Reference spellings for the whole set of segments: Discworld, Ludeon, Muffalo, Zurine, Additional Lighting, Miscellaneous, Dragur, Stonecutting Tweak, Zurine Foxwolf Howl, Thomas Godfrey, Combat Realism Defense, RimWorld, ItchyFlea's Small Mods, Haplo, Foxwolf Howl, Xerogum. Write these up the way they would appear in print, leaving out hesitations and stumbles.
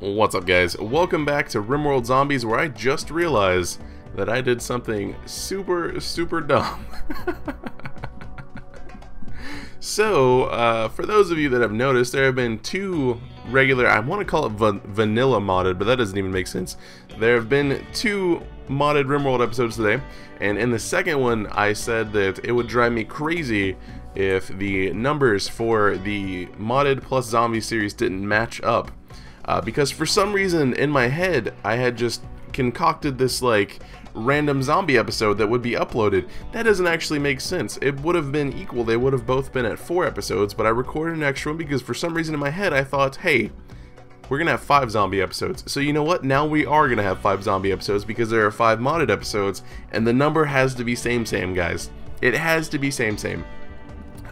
What's up, guys? Welcome back to RimWorld Zombies, where I just realized that I did something super dumb. So, for those of you that have noticed, there have been two regular, I want to call it vanilla modded, but that doesn't even make sense. There have been two modded RimWorld episodes today, and in the second one I said that it would drive me crazy if the numbers for the modded plus zombie series didn't match up. Because for some reason in my head I had just concocted this like random zombie episode that would be uploaded. That doesn't actually make sense. It would have been equal. They would have both been at 4 episodes, but I recorded an extra one because for some reason in my head I thought, hey, we're gonna have 5 zombie episodes. So you know what? Now we are gonna have 5 zombie episodes because there are 5 modded episodes, and the number has to be same, guys. It has to be same.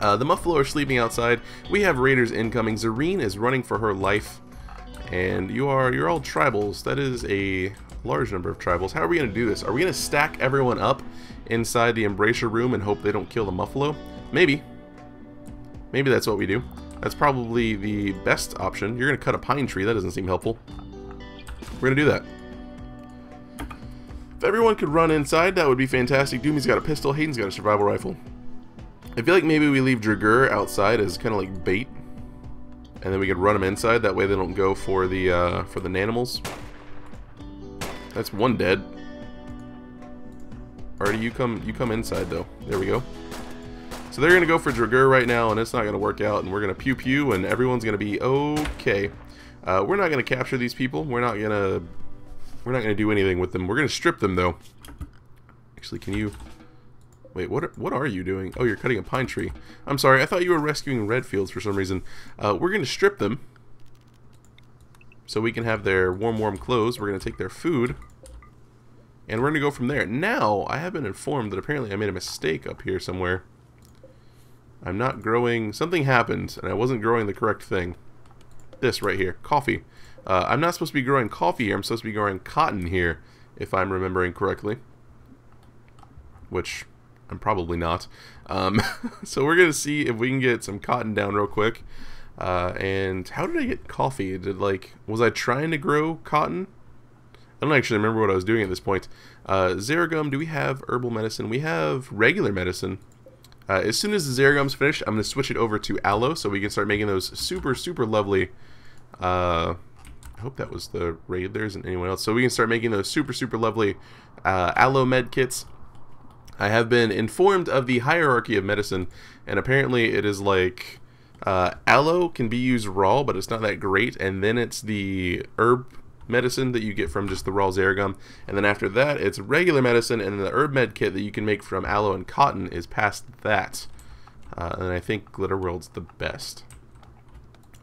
The Muffalo are sleeping outside. We have raiders incoming. Zurine is running for her life, and you're all tribals. That is a large number of tribals. How are we gonna do this? Are we gonna stack everyone up inside the embrasure room and hope they don't kill the Muffalo? Maybe. Maybe that's what we do. That's probably the best option. You're gonna cut a pine tree. That doesn't seem helpful. We're gonna do that. If everyone could run inside, that would be fantastic. Doomy's got a pistol. Hayden's got a survival rifle. I feel like maybe we leave Dragur outside as kind of like bait, and then we could run them inside. That way they don't go for the nanimals. That's one dead. Alrighty, you come inside though. There we go. So they're gonna go for Dragur right now, and it's not gonna work out. And we're gonna pew pew, and everyone's gonna be okay. We're not gonna capture these people. We're not gonna do anything with them. We're gonna strip them though. Actually, can you? Wait, what are you doing? Oh, you're cutting a pine tree. I'm sorry, I thought you were rescuing Redfields for some reason. We're gonna strip them, so we can have their warm clothes. We're gonna take their food, and we're gonna go from there. Now, I have been informed that apparently I made a mistake up here somewhere. I'm not growing, something happened, and I wasn't growing the correct thing. This right here, coffee. I'm not supposed to be growing coffee here, I'm supposed to be growing cotton here, if I'm remembering correctly. Which I'm probably not. So we're gonna see if we can get some cotton down real quick. And how did I get coffee? Was I trying to grow cotton? I don't actually remember what I was doing at this point. Xerogum, do we have herbal medicine? We have regular medicine. As soon as the Xerogum's finished, I'm gonna switch it over to aloe so we can start making those super lovely. I hope that was the raid. There isn't anyone else, so we can start making those super lovely aloe med kits. I have been informed of the hierarchy of medicine, and apparently it is like aloe can be used raw, but it's not that great, and then it's the herb medicine that you get from just the raw Xerogum, and then after that it's regular medicine, and then the herb med kit that you can make from aloe and cotton is past that. And I think Glitterworld's the best.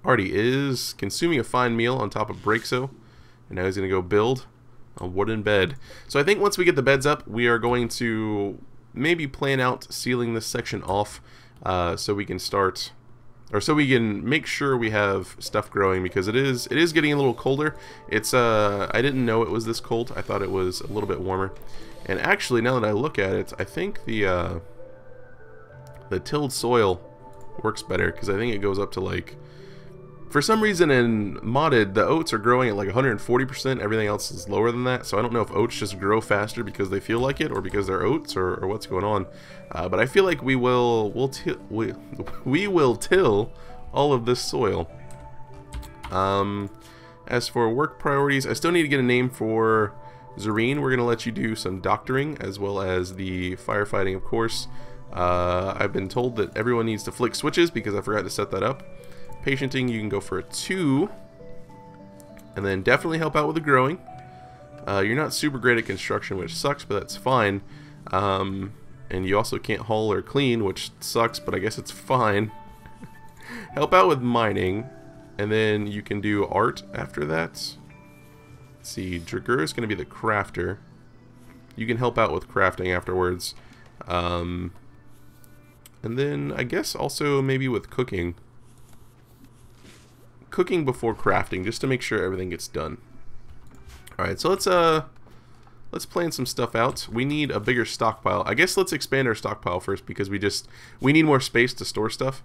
Artie is consuming a fine meal on top of Breakso, and now he's going to go build a wooden bed. So I think once we get the beds up, we are going to maybe plan out sealing this section off so we can start, or so we can make sure we have stuff growing, because it is getting a little colder. It's I didn't know it was this cold. I thought it was a little bit warmer. And actually, now that I look at it, I think the tilled soil works better, because I think it goes up to like, for some reason in modded, the oats are growing at like 140%, everything else is lower than that, so I don't know if oats just grow faster because they feel like it, or because they're oats, or what's going on. But I feel like we will till all of this soil. As for work priorities, I still need to get a name for Zurine. We're going to let you do some doctoring, as well as the firefighting, of course. I've been told that everyone needs to flick switches, because I forgot to set that up. Patienting, you can go for a 2, and then definitely help out with the growing. You're not super great at construction, which sucks, but that's fine. And you also can't haul or clean, which sucks, but I guess it's fine. Help out with mining, and then you can do art after that. Let's see, Dragur is going to be the crafter. You can help out with crafting afterwards. And then I guess also maybe with cooking. Cooking before crafting, just to make sure everything gets done. Alright, so let's plan some stuff out. We need a bigger stockpile. I guess let's expand our stockpile first, because we need more space to store stuff.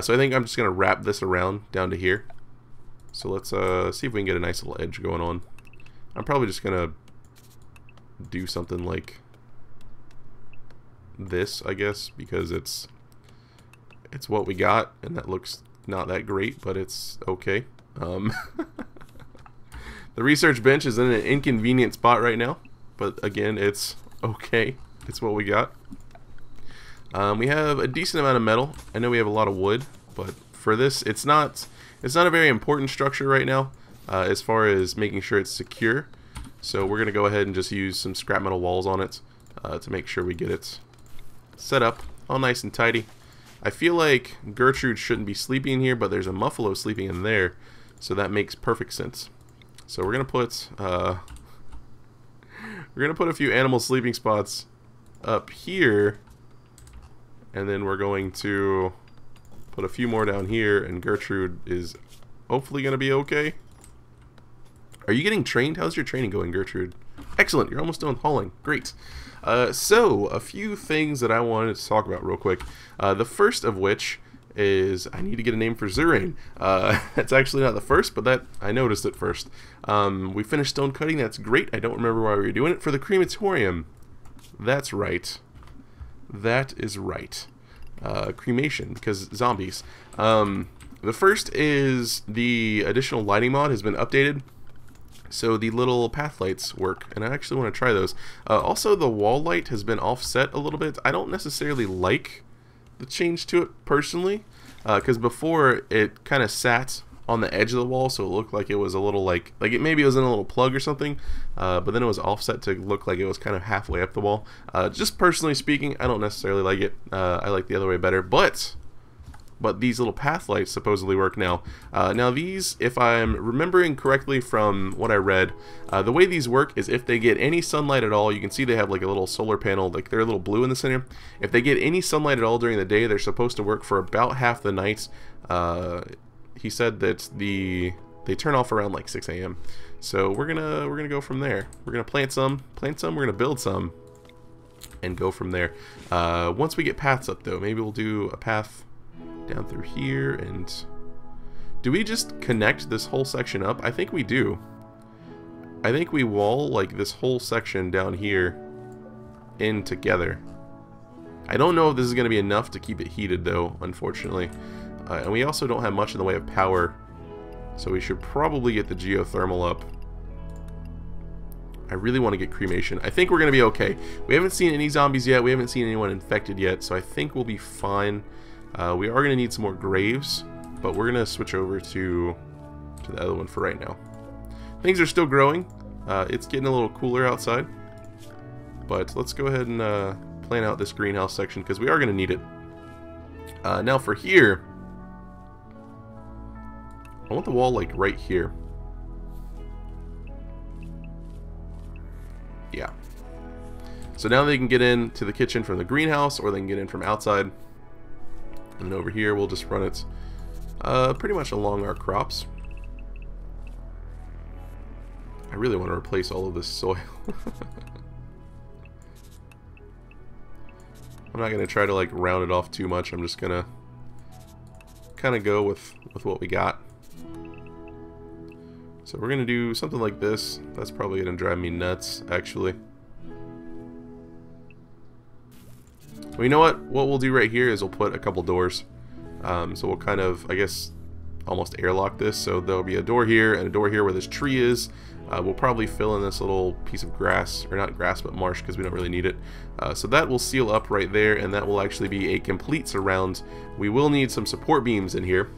So I think I'm just gonna wrap this around down to here. So let's see if we can get a nice little edge going on. I'm probably just gonna do something like this, I guess, because it's what we got, and that looks not that great, but it's okay. The research bench is in an inconvenient spot right now, but again, it's okay. It's what we got. We have a decent amount of metal. I know we have a lot of wood, but for this, it's not a very important structure right now as far as making sure it's secure. So we're gonna go ahead and just use some scrap metal walls on it to make sure we get it set up all nice and tidy. I feel like Gertrude shouldn't be sleeping in here, but there's a Muffalo sleeping in there, so that makes perfect sense. So we're gonna put a few animal sleeping spots up here, and then we're going to put a few more down here, and Gertrude is hopefully gonna be okay. Are you getting trained? How's your training going, Gertrude? Excellent, you're almost done hauling. Great. So, a few things that I wanted to talk about real quick. The first of which is I need to get a name for Zurine. That's actually not the first, but that I noticed it first. We finished stone cutting. That's great. I don't remember why we were doing it. For the crematorium. That's right. That is right. Cremation, because zombies. The first is the additional lighting mod has been updated. So the little path lights work, and I actually want to try those. Also, the wall light has been offset a little bit. I don't necessarily like the change to it personally, because before it kind of sat on the edge of the wall, so it looked like it was a little like it maybe was in a little plug or something, but then it was offset to look like it was kind of halfway up the wall. Just personally speaking, I don't necessarily like it. I like the other way better, but these little path lights supposedly work now. Now these, if I'm remembering correctly from what I read, the way these work is if they get any sunlight at all, you can see they have like a little solar panel, like they're a little blue in the center. If they get any sunlight at all during the day, they're supposed to work for about half the night. He said that they turn off around like 6 a.m. So we're gonna go from there. We're gonna plant some, we're gonna build some, and go from there. Once we get paths up though, maybe we'll do a path down through here. And do we just connect this whole section up? I think we do. I think we wall like this whole section down here in together. I don't know if this is going to be enough to keep it heated though, unfortunately. And we also don't have much in the way of power, so we should probably get the geothermal up. I really want to get cremation. I think we're going to be okay. We haven't seen any zombies yet. We haven't seen anyone infected yet, so I think we'll be fine. We are going to need some more graves, but we're going to switch over to the other one for right now. Things are still growing. It's getting a little cooler outside. But let's go ahead and plan out this greenhouse section, because we are going to need it. Now for here, I want the wall like right here. Yeah. So now they can get into the kitchen from the greenhouse, or they can get in from outside. And over here we'll just run it pretty much along our crops. I really want to replace all of this soil. I'm not gonna try to like round it off too much. I'm just gonna kinda go with what we got. So we're gonna do something like this. That's probably gonna drive me nuts, actually. Well, you know what we'll do right here is we'll put a couple doors. So we'll kind of, I guess, almost airlock this. So there'll be a door here and a door here where this tree is. We'll probably fill in this little piece of grass, or not grass, but marsh, because we don't really need it. So that will seal up right there, and that will actually be a complete surround. We will need some support beams in here.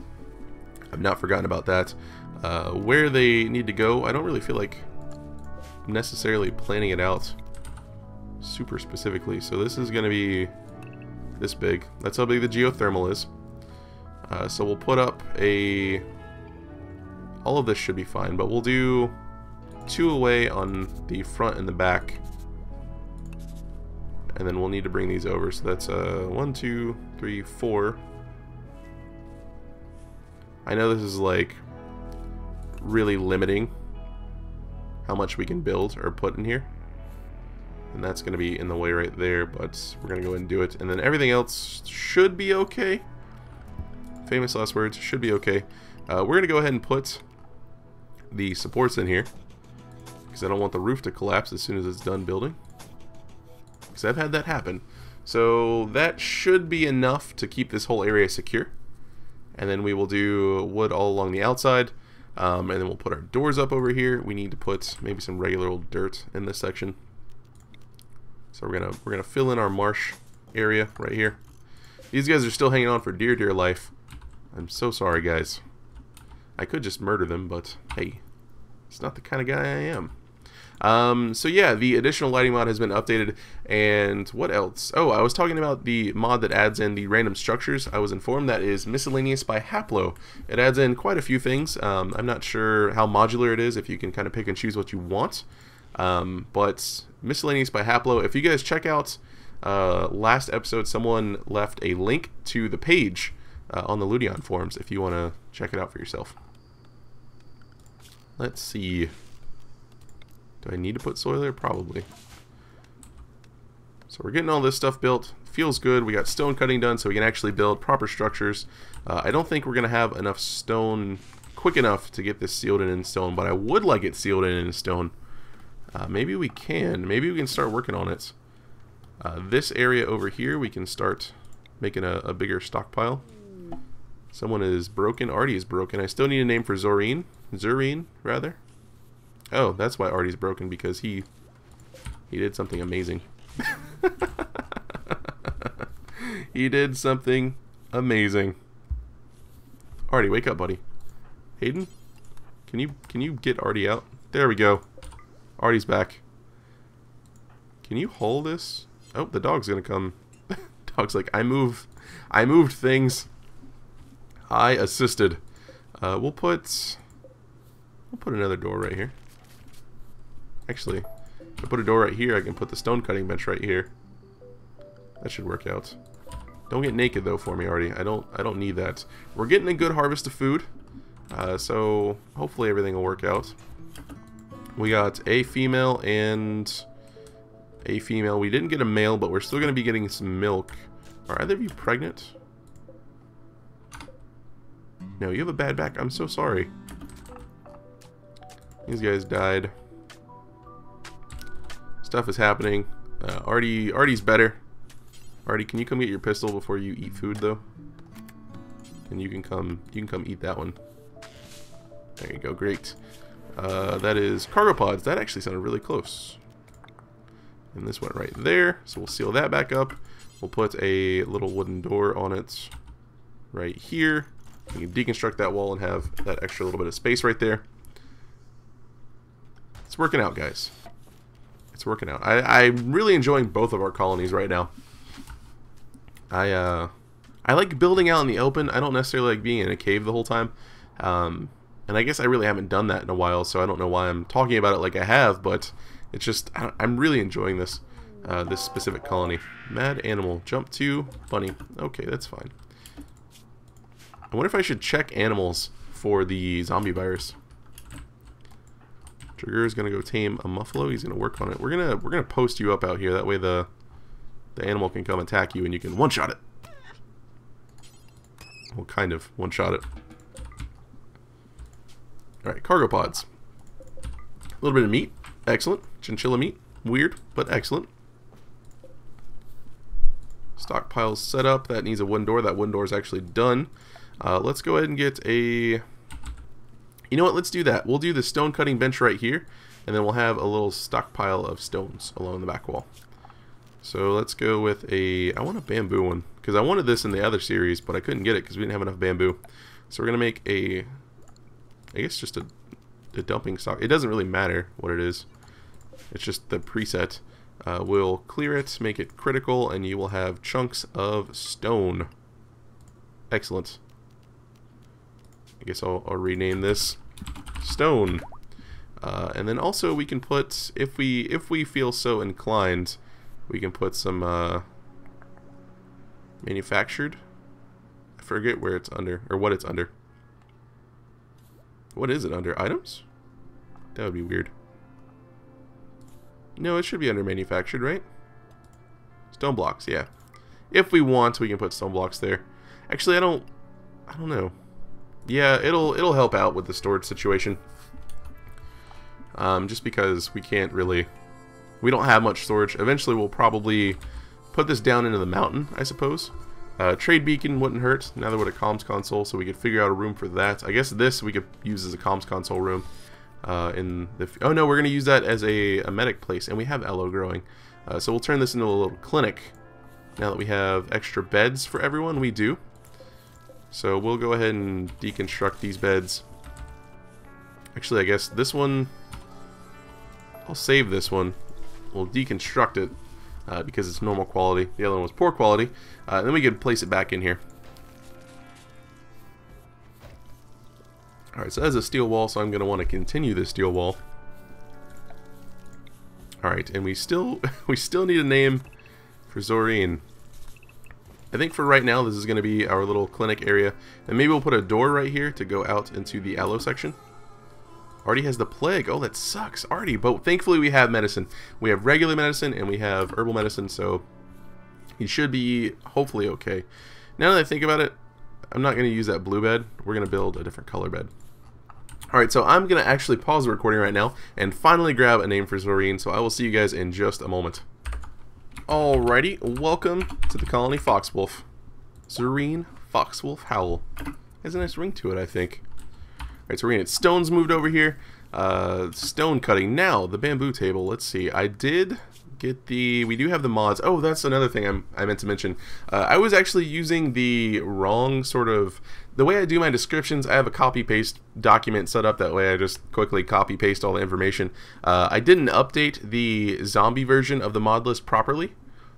I've not forgotten about that. Where they need to go, I don't really feel like necessarily planning it out super specifically. So this is going to be this big. That's how big the geothermal is. So we'll put up a... all of this should be fine, but we'll do two away on the front and the back. And then we'll need to bring these over. So that's 1, 2, 3, 4. I know this is like really limiting how much we can build or put in here. And that's going to be in the way right there, but we're going to go ahead and do it. And then everything else should be okay. Famous last words, should be okay. We're going to go ahead and put the supports in here, because I don't want the roof to collapse as soon as it's done building, because I've had that happen. So that should be enough to keep this whole area secure. And then we will do wood all along the outside, and then we'll put our doors up over here. We need to put maybe some regular old dirt in this section. So we're gonna fill in our marsh area right here. These guys are still hanging on for dear life. I'm so sorry, guys. I could just murder them, but hey, it's not the kind of guy I am. So yeah, the additional lighting mod has been updated, and what else? Oh, I was talking about the mod that adds in the random structures. I was informed that is Miscellaneous by Haplo. It adds in quite a few things. I'm not sure how modular it is, if you can kind of pick and choose what you want. But Miscellaneous by Haplo, if you guys check out last episode, someone left a link to the page on the Ludeon forums if you want to check it out for yourself. Let's see. Do I need to put soil there? Probably. So we're getting all this stuff built. Feels good. We got stone cutting done so we can actually build proper structures. I don't think we're going to have enough stone quick enough to get this sealed in stone, but I would like it sealed in stone. Maybe we can. Maybe we can start working on it. This area over here, we can start making a bigger stockpile. Someone is broken. Artie is broken. I still need a name for Zurine. Zurine, rather. Oh, that's why Artie's broken, because he did something amazing. He did something amazing. Artie, wake up, buddy. Hayden, can you get Artie out? There we go. Artie's back. Can you haul this? Oh, the dog's gonna come. Dog's like, I moved things. I assisted. We'll put another door right here. Actually, if I put a door right here, I can put the stone cutting bench right here. That should work out. Don't get naked though for me, Artie. I don't need that. We're getting a good harvest of food, so hopefully everything will work out. We got a female and a female. We didn't get a male, but we're still going to be getting some milk. Are either of you pregnant? No, you have a bad back. I'm so sorry. These guys died. Stuff is happening. Artie's better. Artie, can you come get your pistol before you eat food though? And you can come eat that one. There you go, great. That is cargo pods. That actually sounded really close. And this went right there, so we'll seal that back up. We'll put a little wooden door on it right here. You can deconstruct that wall and have that extra little bit of space right there. It's working out, guys. It's working out. I'm really enjoying both of our colonies right now. I like building out in the open. I don't necessarily like being in a cave the whole time. And I guess I really haven't done that in a while, so I don't know why I'm talking about it like I have, but it's just, I'm really enjoying this this specific colony. Mad animal. Jump to bunny. Okay, that's fine. I wonder if I should check animals for the zombie virus. Trigger is gonna go tame a muffalo. He's gonna work on it. We're gonna post you up out here. That way the animal can come attack you and you can one-shot it. Well, kind of one-shot it. All right, cargo pods. A little bit of meat. Excellent. Chinchilla meat. Weird, but excellent. Stockpiles set up. That needs a wooden door. That wooden door is actually done. Let's go ahead and get a. You know what, let's do that. We'll do the stone cutting bench right here, and then we'll have a little stockpile of stones along the back wall. So let's go with a, I want a bamboo one, because I wanted this in the other series, but I couldn't get it because we didn't have enough bamboo. So we're going to make a, I guess just a dumping stock. It doesn't really matter what it is. It's just the preset. We'll clear it, make it critical, and you will have chunks of stone. Excellent. I guess I'll rename this stone, and then also we can put, if we feel so inclined, we can put some manufactured. I forget where it's under or what it's under. What is it under? Items? That would be weird. No, it should be under manufactured, right? Stone blocks, yeah. If we want, we can put stone blocks there. Actually, I don't know. Yeah, it'll help out with the storage situation. just because we can't really, we don't have much storage. Eventually we'll probably put this down into the mountain, I suppose. Trade beacon wouldn't hurt. Neither would a comms console, so we could figure out a room for that. I guess this we could use as a comms console room. In the oh no, we're gonna use that as a medic place, and we have aloe growing, so we'll turn this into a little clinic. Now that we have extra beds for everyone, we do. So we'll go ahead and deconstruct these beds. Actually, I guess this one, I'll save this one. We'll deconstruct it because it's normal quality. The other one was poor quality. And then we can place it back in here. Alright, so that's a steel wall, so I'm going to want to continue this steel wall. Alright, and we still need a name for Zurine. I think for right now this is going to be our little clinic area, and maybe we'll put a door right here to go out into the aloe section. Artie has the plague. Oh, that sucks, Artie. But thankfully we have medicine. We have regular medicine and we have herbal medicine, so he should be hopefully okay. Now that I think about it, I'm not going to use that blue bed. We're going to build a different color bed. Alright, so I'm going to actually pause the recording right now and finally grab a name for Zurine, so I will see you guys in just a moment. Alrighty, welcome to the colony Foxwolf. Zurine Foxwolf Howl. Has a nice ring to it, I think. Alright, so we're gonna get stones moved over here. Stone cutting. Now, the bamboo table. Let's see. I did get the... We do have the mods. Oh, that's another thing I meant to mention. I was actually using the wrong sort of... The way I do my descriptions, I have a copy-paste document set up. That way I just quickly copy-paste all the information. I didn't update the zombie version of the mod list properly.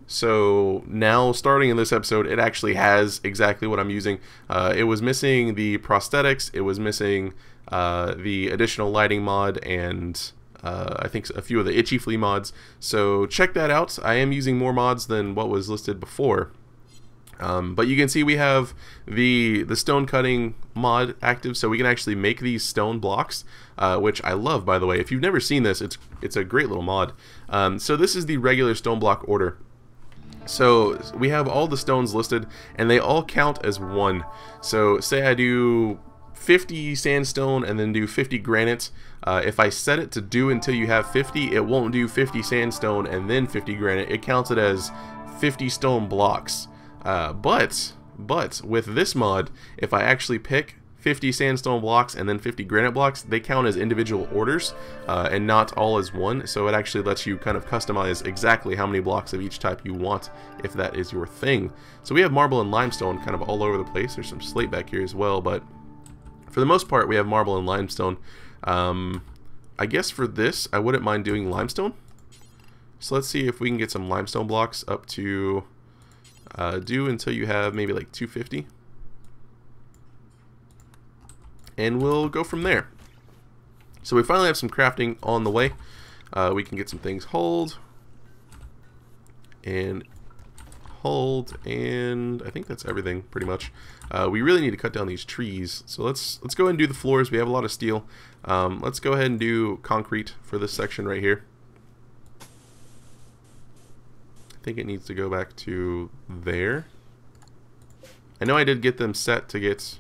So now, starting in this episode, it actually has exactly what I'm using. It was missing the prosthetics. It was missing the additional lighting mod and... I think a few of the ItchyFlea mods, so check that out. I am using more mods than what was listed before, but you can see we have the stone cutting mod active, so we can actually make these stone blocks, which I love, by the way. If you've never seen this, it's a great little mod. So this is the regular stone block order. So we have all the stones listed, and they all count as one. So say I do 50 sandstone and then do 50 granite. If I set it to do until you have 50, it won't do 50 sandstone and then 50 granite. It counts it as 50 stone blocks. But with this mod, if I actually pick 50 sandstone blocks and then 50 granite blocks, they count as individual orders and not all as one. So it actually lets you kind of customize exactly how many blocks of each type you want, if that is your thing. So we have marble and limestone kind of all over the place. There's some slate back here as well, but for the most part, we have marble and limestone. I guess for this, I wouldn't mind doing limestone. So let's see if we can get some limestone blocks up to do until you have maybe like 250. And we'll go from there. So we finally have some crafting on the way. We can get some things hauled. And hold, and I think that's everything pretty much. We really need to cut down these trees, so let's go ahead and do the floors. We have a lot of steel. Let's go ahead and do concrete for this section right here. I think it needs to go back to there. I know I did get them set to get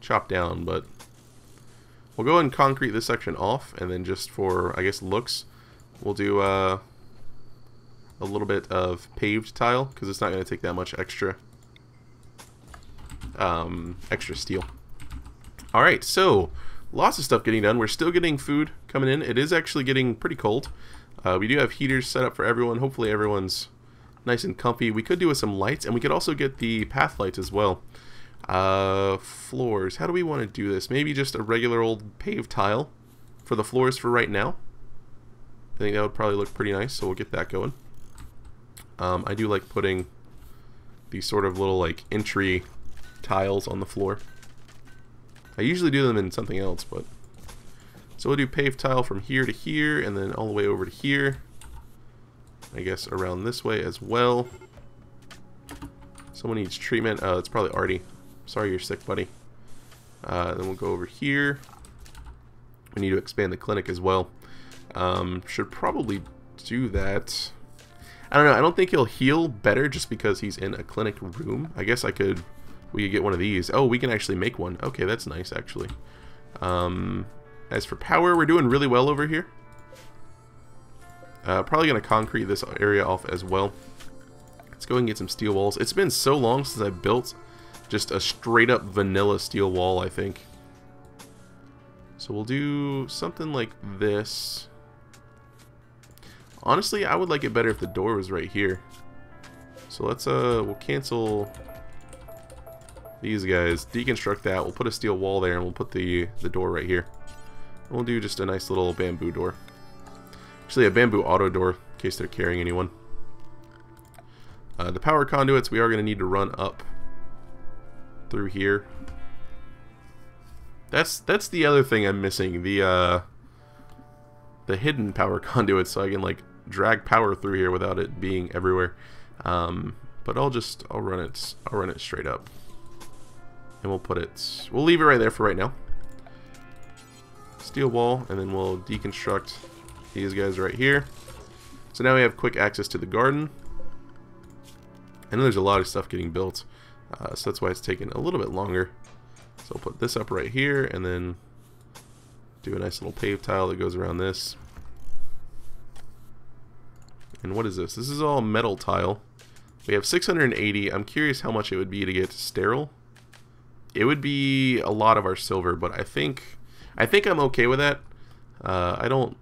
chopped down, but we'll go ahead and concrete this section off, and then just for, I guess, looks, we'll do a little bit of paved tile, because it's not going to take that much extra extra steel. Alright, so lots of stuff getting done. We're still getting food coming in. It is actually getting pretty cold. We do have heaters set up for everyone. Hopefully everyone's nice and comfy. We could do with some lights, and we could also get the path lights as well. Floors. How do we want to do this? Maybe just a regular old paved tile for the floors for right now. I think that would probably look pretty nice, so we'll get that going. I do like putting these sort of little like entry tiles on the floor. I usually do them in something else, but so we'll do paved tile from here to here, and then all the way over to here. I guess around this way as well. Someone needs treatment. It's probably Artie. Sorry, you're sick, buddy. Then we'll go over here. We need to expand the clinic as well. Should probably do that. I don't know, I don't think he'll heal better just because he's in a clinic room. I guess we could get one of these. Oh, we can actually make one. Okay, that's nice, actually. As for power, we're doing really well over here. Probably going to concrete this area off as well. Let's go and get some steel walls. It's been so long since I built just a straight up vanilla steel wall, I think. So we'll do something like this. Honestly, I would like it better if the door was right here. So let's we'll cancel these guys, deconstruct that, we'll put a steel wall there, and we'll put the door right here. And we'll do just a nice little bamboo door. Actually, a bamboo auto door, in case they're carrying anyone. The power conduits, we are going to need to run up through here. That's the other thing I'm missing, the hidden power conduits, so I can like drag power through here without it being everywhere. But I'll run it straight up, and we'll leave it right there for right now. Steel wall, and then we'll deconstruct these guys right here. So now we have quick access to the garden. I know there's a lot of stuff getting built, so that's why it's taking a little bit longer. So I'll put this up right here, and then do a nice little paved tile that goes around this. And what is this? This is all metal tile. We have 680. I'm curious how much it would be to get sterile. It would be a lot of our silver, but I think I'm okay with that. I don't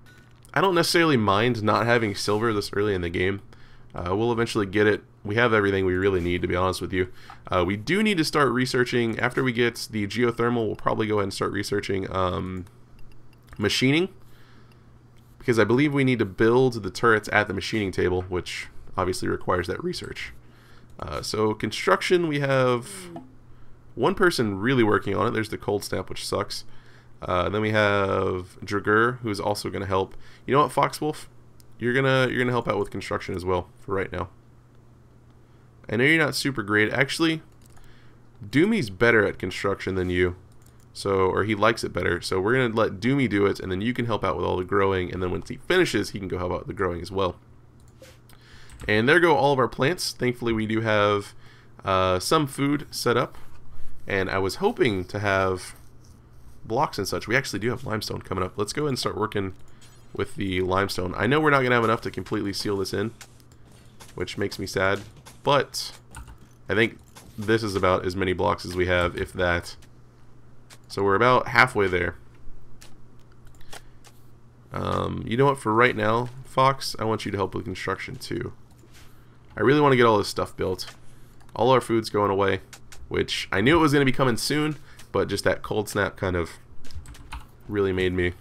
necessarily mind not having silver this early in the game. We'll eventually get it. We have everything we really need, to be honest with you. We do need to start researching. After we get the geothermal, we'll probably go ahead and start researching machining, because I believe we need to build the turrets at the machining table, which obviously requires that research. So construction, we have one person really working on it. There's the cold snap, which sucks. Then we have Dragur, who's also going to help. You know what, Foxwolf? You're gonna help out with construction as well for right now. I know you're not super great. Actually, Doomy's better at construction than you, or he likes it better. So we're gonna let Doomy do it, and then you can help out with all the growing. And then once he finishes, he can go help out with the growing as well. And there go all of our plants. Thankfully, we do have some food set up, and I was hoping to have blocks and such. We actually do have limestone coming up. Let's go ahead and start working with the limestone. I know we're not gonna have enough to completely seal this in, which makes me sad, but I think this is about as many blocks as we have, if that. So we're about halfway there. You know what, for right now, Fox, I want you to help with construction too. I really want to get all this stuff built. All our food's going away, which I knew it was going to be coming soon, but just that cold snap kind of really made me,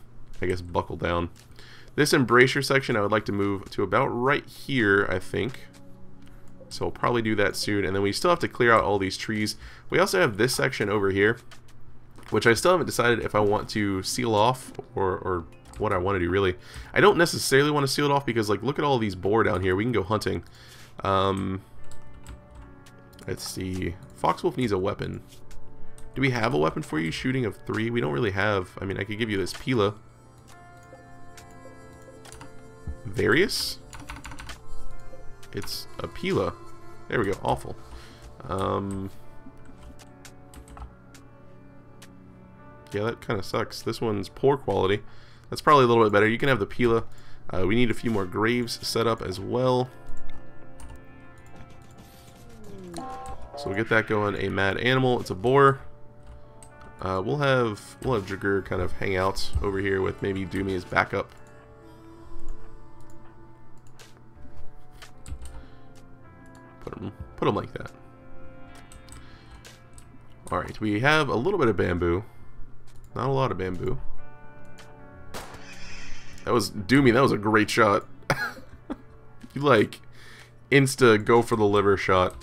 I guess, buckle down. This embrasure section I would like to move to about right here, I think. So we'll probably do that soon. And then we still have to clear out all these trees. We also have this section over here, which I still haven't decided if I want to seal off or what I want to do, really. I don't necessarily want to seal it off because, like, look at all these boar down here. We can go hunting. Let's see. Foxwolf needs a weapon. Do we have a weapon for you? Shooting of 3? We don't really have. I mean, I could give you this Pila. Various? It's a Pila. There we go. Awful. Yeah, that kind of sucks. This one's poor quality. That's probably a little bit better. You can have the Pila. We need a few more graves set up as well. So we'll get that going. A mad animal. It's a boar. We'll have Dragur kind of hang out over here with maybe Doomy as backup. Put them like that. Alright, we have a little bit of bamboo. Not a lot of bamboo. That was Doomy, that was a great shot. You like insta go for the liver shot.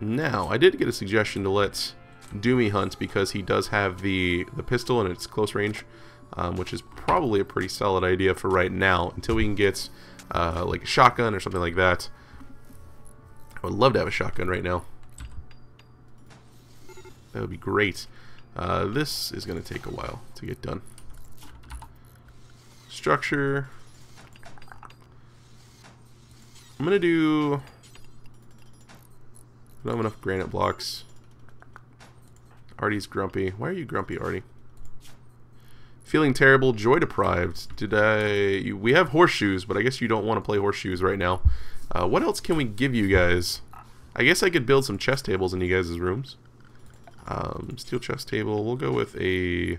Now, I did get a suggestion to let Doomy hunt because he does have the pistol and it's close range, which is probably a pretty solid idea for right now until we can get like a shotgun or something like that. I would love to have a shotgun right now. That would be great. This is going to take a while to get done. Structure. I'm going to do... I don't have enough granite blocks. Artie's grumpy. Why are you grumpy, Artie? Feeling terrible, joy deprived. We have horseshoes, but I guess you don't want to play horseshoes right now. What else can we give you guys? I guess I could build some chess tables in you guys' rooms. Steel chess table. We'll go with a...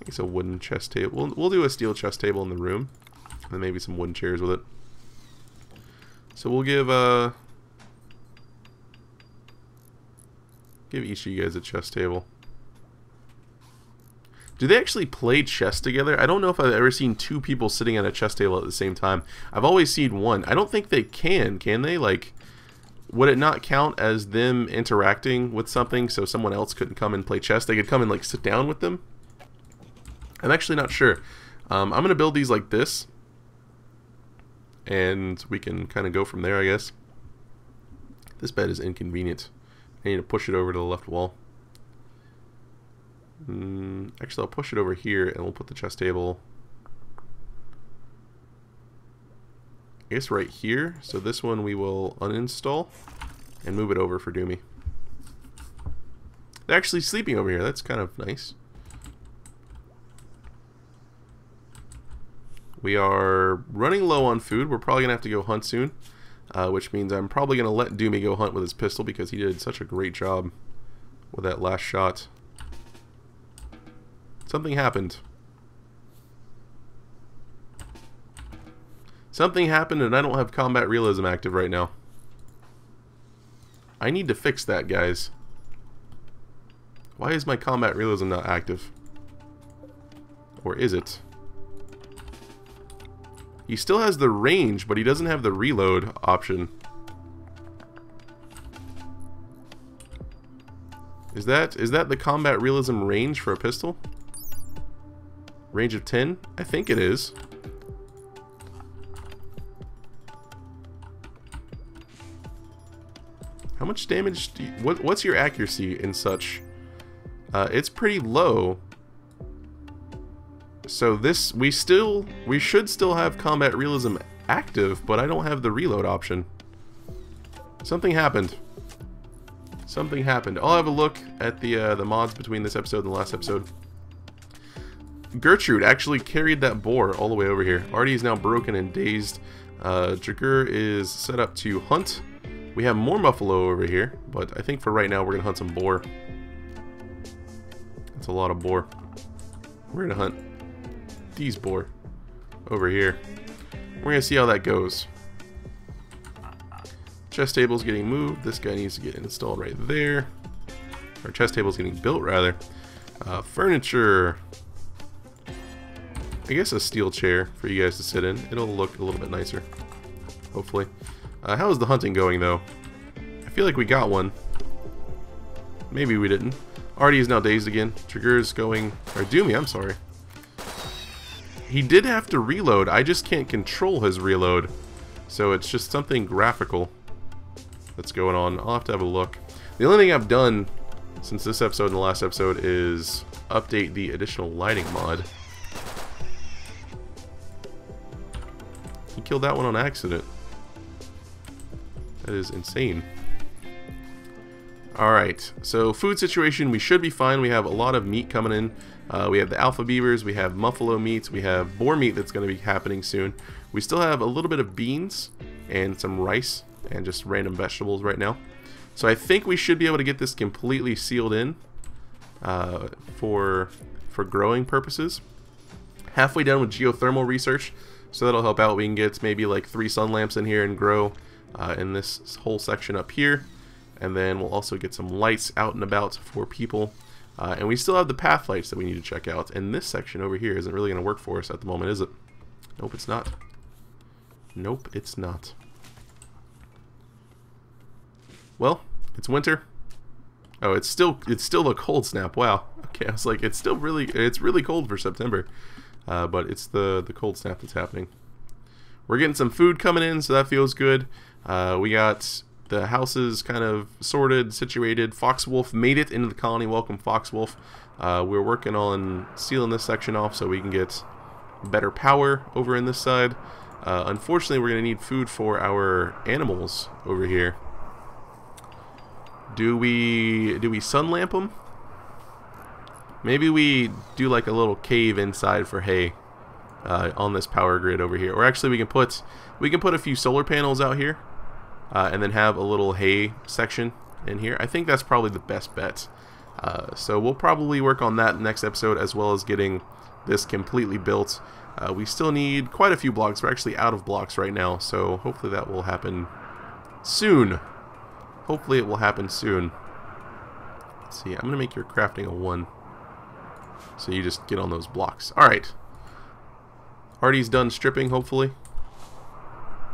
I guess a wooden chess table. We'll do a steel chess table in the room. And maybe some wooden chairs with it. So we'll give each of you guys a chess table. Do they actually play chess together? I don't know if I've ever seen two people sitting at a chess table at the same time. I've always seen one. I don't think they can they? Like, would it not count as them interacting with something so someone else couldn't come and play chess? They could come and, like, sit down with them? I'm actually not sure. I'm going to build these like this. And we can kind of go from there, I guess. This bed is inconvenient. I need to push it over to the left wall. Actually, I'll push it over here and we'll put the chess table, I guess, right here. So this one we will uninstall and move it over for Doomy. They're actually sleeping over here. That's kind of nice. We are running low on food. We're probably going to have to go hunt soon, which means I'm probably going to let Doomy go hunt with his pistol because he did such a great job with that last shot. Something happened. Something happened and I don't have combat realism active right now. I need to fix that, guys. Why is my combat realism not active? Or is it? He still has the range, but he doesn't have the reload option. Is that the combat realism range for a pistol? Range of 10? I think it is. How much damage do you... What's your accuracy and such? It's pretty low. So this, we should still have combat realism active, but I don't have the reload option. Something happened. Something happened. I'll have a look at the mods between this episode and the last episode. Gertrude actually carried that boar all the way over here. Artie is now broken and dazed. Jagur is set up to hunt. We have more buffalo over here, but I think for right now we're gonna hunt some boar. That's a lot of boar. We're gonna hunt these boar over here. We're gonna see how that goes. Chess table's getting moved. This guy needs to get installed right there. Our chess table's getting built, rather. Furniture. I guess a steel chair for you guys to sit in. It'll look a little bit nicer, hopefully. How is the hunting going, though? I feel like we got one. Maybe we didn't. Artie is now dazed again. Trigger's going... Or Doomy, I'm sorry. He did have to reload. I just can't control his reload. So it's just something graphical that's going on. I'll have to have a look. The only thing I've done since this episode and the last episode is update the additional lighting mod. He killed that one on accident. That is insane. Alright, so food situation, we should be fine. We have a lot of meat coming in. We have the alpha beavers, we have muffalo meats, we have boar meat that's going to be happening soon. We still have a little bit of beans and some rice and just random vegetables right now. So I think we should be able to get this completely sealed in for growing purposes. Halfway done with geothermal research. So that'll help out. We can get maybe like 3 sun lamps in here and grow in this whole section up here. And then we'll also get some lights out and about for people. And we still have the path lights that we need to check out. And this section over here isn't really going to work for us at the moment, is it? Nope, it's not. Nope, it's not. Well, it's winter. Oh, it's still a cold snap. Wow. Okay, I was like, it's really cold for September. But it's the cold snap that's happening. We're getting some food coming in, so that feels good. We got the houses kind of sorted, situated. Foxwolf made it into the colony. Welcome, Foxwolf. We're working on sealing this section off so we can get better power over in this side. Unfortunately, we're going to need food for our animals over here. Do we sun lamp them? Maybe we do like a little cave inside for hay on this power grid over here. Or actually, we can put a few solar panels out here, and then have a little hay section in here. I think that's probably the best bet. So we'll probably work on that next episode, as well as getting this completely built. We still need quite a few blocks. We're actually out of blocks right now, so hopefully that will happen soon. Hopefully it will happen soon. Let's see, I'm gonna make your crafting a 1. So you just get on those blocks. Alright. Artie's done stripping, hopefully.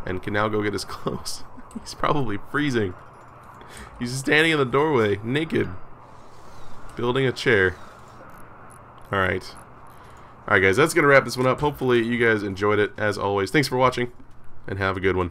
And can now go get his clothes. He's probably freezing. He's standing in the doorway, naked. Building a chair. Alright. Alright guys, that's going to wrap this one up. Hopefully you guys enjoyed it, as always. Thanks for watching, and have a good one.